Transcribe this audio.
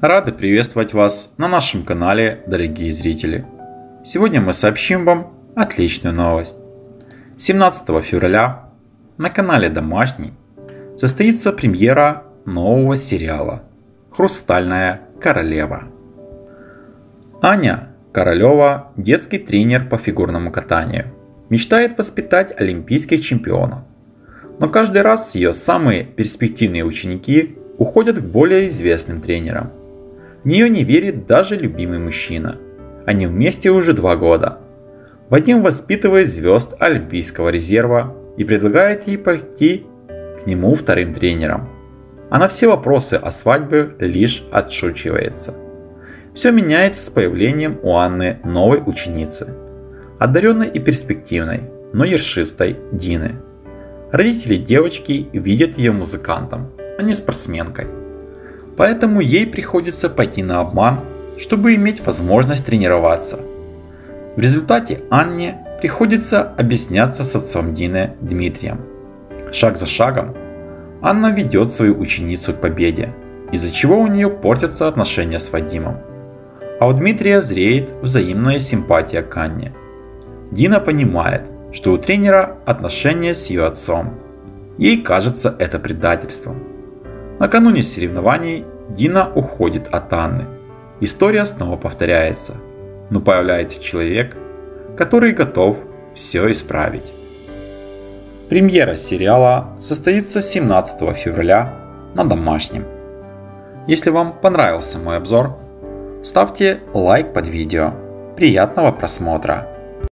Рады приветствовать вас на нашем канале, дорогие зрители. Сегодня мы сообщим вам отличную новость. 17 февраля на канале Домашний состоится премьера нового сериала «Хрустальная королева». Аня Королева, детский тренер по фигурному катанию, мечтает воспитать олимпийских чемпионов. Но каждый раз ее самые перспективные ученики уходят к более известным тренерам. В нее не верит даже любимый мужчина. Они вместе уже 2 года. Вадим воспитывает звезд Олимпийского резерва и предлагает ей пойти к нему вторым тренером. Она все вопросы о свадьбе лишь отшучивается. Все меняется с появлением у Анны новой ученицы, одаренной и перспективной, но ершистой Дины. Родители девочки видят ее музыкантом, а не спортсменкой. Поэтому ей приходится пойти на обман, чтобы иметь возможность тренироваться. В результате Анне приходится объясняться с отцом Дины Дмитрием. Шаг за шагом Анна ведет свою ученицу к победе, из-за чего у нее портятся отношения с Вадимом. А у Дмитрия зреет взаимная симпатия к Анне. Дина понимает, что у тренера отношения с ее отцом. Ей кажется это предательством. Накануне соревнований Дина уходит от Анны. История снова повторяется, но появляется человек, который готов все исправить. Премьера сериала состоится 17 февраля на Домашнем. Если вам понравился мой обзор, ставьте лайк под видео. Приятного просмотра!